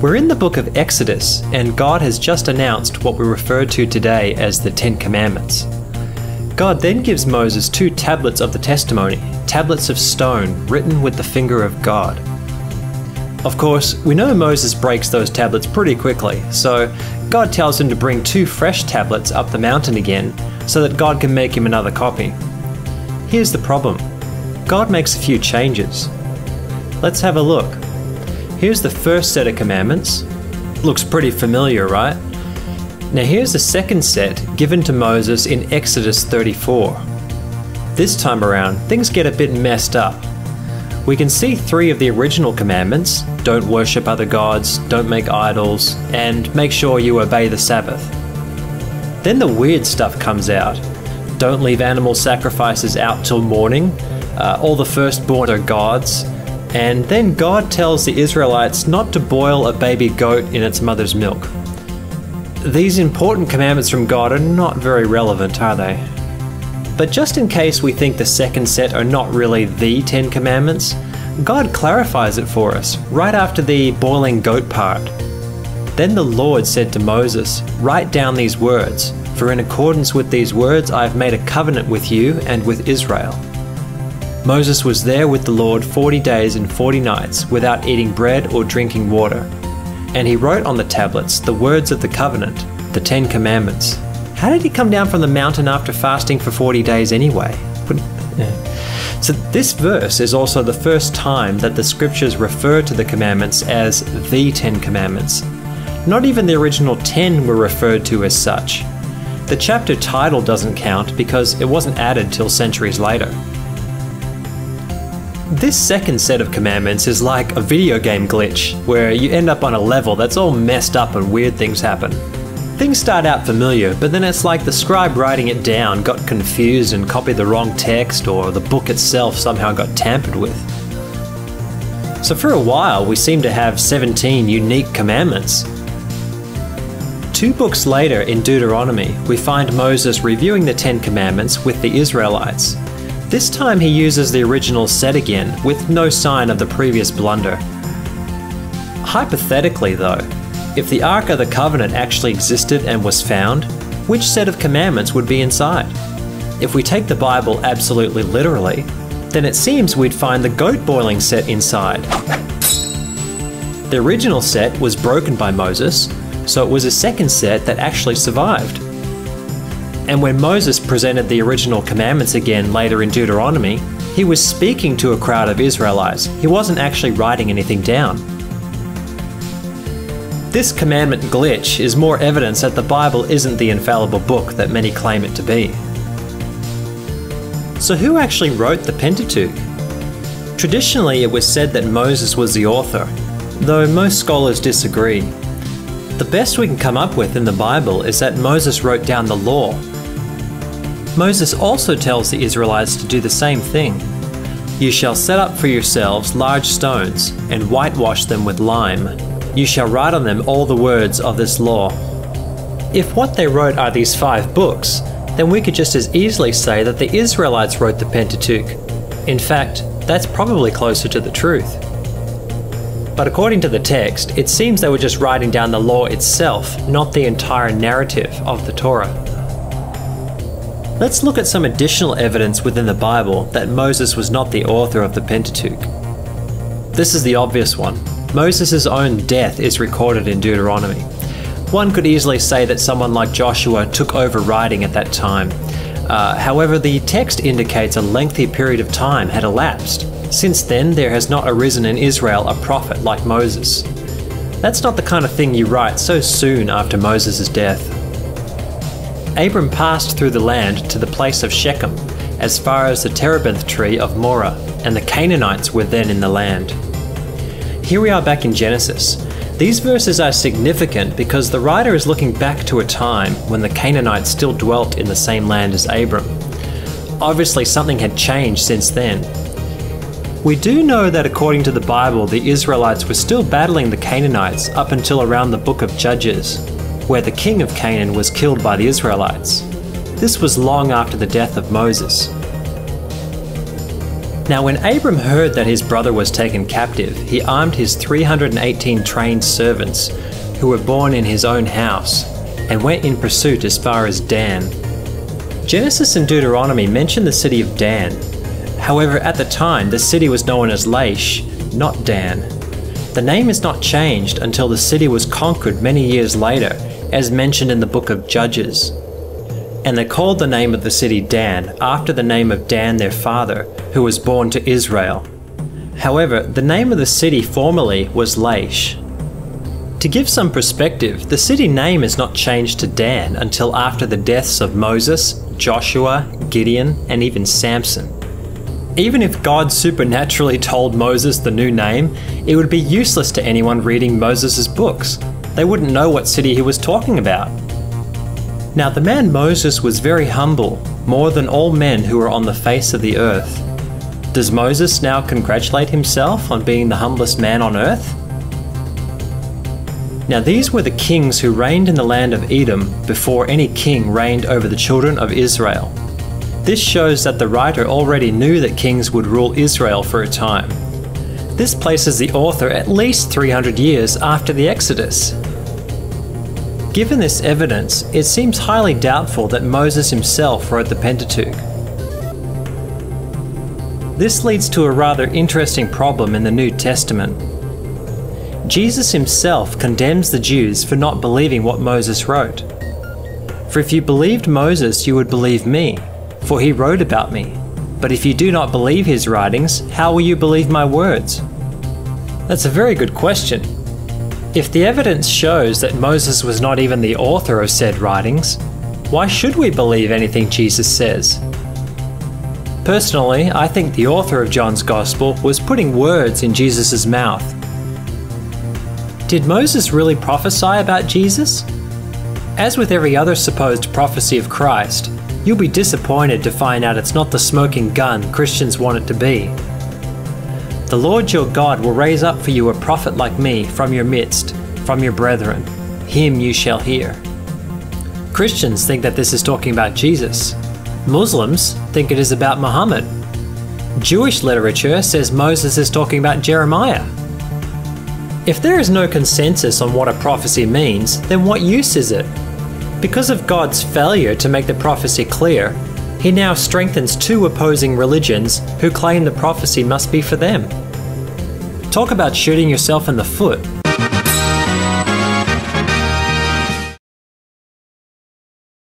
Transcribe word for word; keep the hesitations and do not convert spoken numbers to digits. We're in the book of Exodus, and God has just announced what we refer to today as the Ten Commandments. God then gives Moses two tablets of the testimony, tablets of stone written with the finger of God. Of course, we know Moses breaks those tablets pretty quickly, so God tells him to bring two fresh tablets up the mountain again so that God can make him another copy. Here's the problem. God makes a few changes. Let's have a look. Here's the first set of commandments. Looks pretty familiar, right? Now here's the second set given to Moses in Exodus thirty-four. This time around, things get a bit messed up. We can see three of the original commandments: don't worship other gods, don't make idols, and make sure you obey the Sabbath. Then the weird stuff comes out. Don't leave animal sacrifices out till morning, uh, all the firstborn are God's, and then God tells the Israelites not to boil a baby goat in its mother's milk. These important commandments from God are not very relevant, are they? But just in case we think the second set are not really the Ten Commandments, God clarifies it for us, right after the boiling goat part. Then the Lord said to Moses, "Write down these words, for in accordance with these words I have made a covenant with you and with Israel." Moses was there with the Lord forty days and forty nights without eating bread or drinking water. And he wrote on the tablets the words of the covenant, the Ten Commandments. How did he come down from the mountain after fasting for forty days anyway? Yeah. So this verse is also the first time that the scriptures refer to the commandments as the Ten Commandments. Not even the original ten were referred to as such. The chapter title doesn't count because it wasn't added till centuries later. This second set of commandments is like a video game glitch, where you end up on a level that's all messed up and weird things happen. Things start out familiar, but then it's like the scribe writing it down got confused and copied the wrong text, or the book itself somehow got tampered with. So for a while we seem to have seventeen unique commandments. Two books later in Deuteronomy, we find Moses reviewing the Ten Commandments with the Israelites. This time he uses the original set again, with no sign of the previous blunder. Hypothetically though, if the Ark of the Covenant actually existed and was found, which set of commandments would be inside? If we take the Bible absolutely literally, then it seems we'd find the goat boiling set inside. The original set was broken by Moses, so it was a second set that actually survived. And when Moses presented the original commandments again later in Deuteronomy, he was speaking to a crowd of Israelites. He wasn't actually writing anything down. This commandment glitch is more evidence that the Bible isn't the infallible book that many claim it to be. So who actually wrote the Pentateuch? Traditionally, it was said that Moses was the author, though most scholars disagree. The best we can come up with in the Bible is that Moses wrote down the law. Moses also tells the Israelites to do the same thing. "You shall set up for yourselves large stones, and whitewash them with lime. You shall write on them all the words of this law." If what they wrote are these five books, then we could just as easily say that the Israelites wrote the Pentateuch. In fact, that's probably closer to the truth. But according to the text, it seems they were just writing down the law itself, not the entire narrative of the Torah. Let's look at some additional evidence within the Bible that Moses was not the author of the Pentateuch. This is the obvious one. Moses' own death is recorded in Deuteronomy. One could easily say that someone like Joshua took over writing at that time. Uh, however, the text indicates a lengthy period of time had elapsed. Since then, there has not arisen in Israel a prophet like Moses. That's not the kind of thing you write so soon after Moses' death. Abram passed through the land to the place of Shechem, as far as the terebinth tree of Morah, and the Canaanites were then in the land. Here we are back in Genesis. These verses are significant because the writer is looking back to a time when the Canaanites still dwelt in the same land as Abram. Obviously, something had changed since then. We do know that according to the Bible, the Israelites were still battling the Canaanites up until around the book of Judges, where the king of Canaan was killed by the Israelites. This was long after the death of Moses. Now when Abram heard that his brother was taken captive, he armed his three hundred eighteen trained servants, who were born in his own house, and went in pursuit as far as Dan. Genesis and Deuteronomy mention the city of Dan. However, at the time, the city was known as Laish, not Dan. The name is not changed until the city was conquered many years later, as mentioned in the book of Judges. And they called the name of the city Dan, after the name of Dan their father, who was born to Israel. However, the name of the city formerly was Laish. To give some perspective, the city name is not changed to Dan until after the deaths of Moses, Joshua, Gideon, and even Samson. Even if God supernaturally told Moses the new name, it would be useless to anyone reading Moses' books. They wouldn't know what city he was talking about. Now the man Moses was very humble, more than all men who are on the face of the earth. Does Moses now congratulate himself on being the humblest man on earth? Now these were the kings who reigned in the land of Edom before any king reigned over the children of Israel. This shows that the writer already knew that kings would rule Israel for a time. This places the author at least three hundred years after the Exodus. Given this evidence, it seems highly doubtful that Moses himself wrote the Pentateuch. This leads to a rather interesting problem in the New Testament. Jesus himself condemns the Jews for not believing what Moses wrote. For if you believed Moses, you would believe me, for he wrote about me. But if you do not believe his writings, how will you believe my words? That's a very good question. If the evidence shows that Moses was not even the author of said writings, why should we believe anything Jesus says? Personally, I think the author of John's Gospel was putting words in Jesus' mouth. Did Moses really prophesy about Jesus? As with every other supposed prophecy of Christ, you'll be disappointed to find out it's not the smoking gun Christians want it to be. The Lord your God will raise up for you a prophet like me from your midst, from your brethren. Him you shall hear. Christians think that this is talking about Jesus. Muslims think it is about Muhammad. Jewish literature says Moses is talking about Jeremiah. If there is no consensus on what a prophecy means, then what use is it? Because of God's failure to make the prophecy clear, he now strengthens two opposing religions who claim the prophecy must be for them. Talk about shooting yourself in the foot.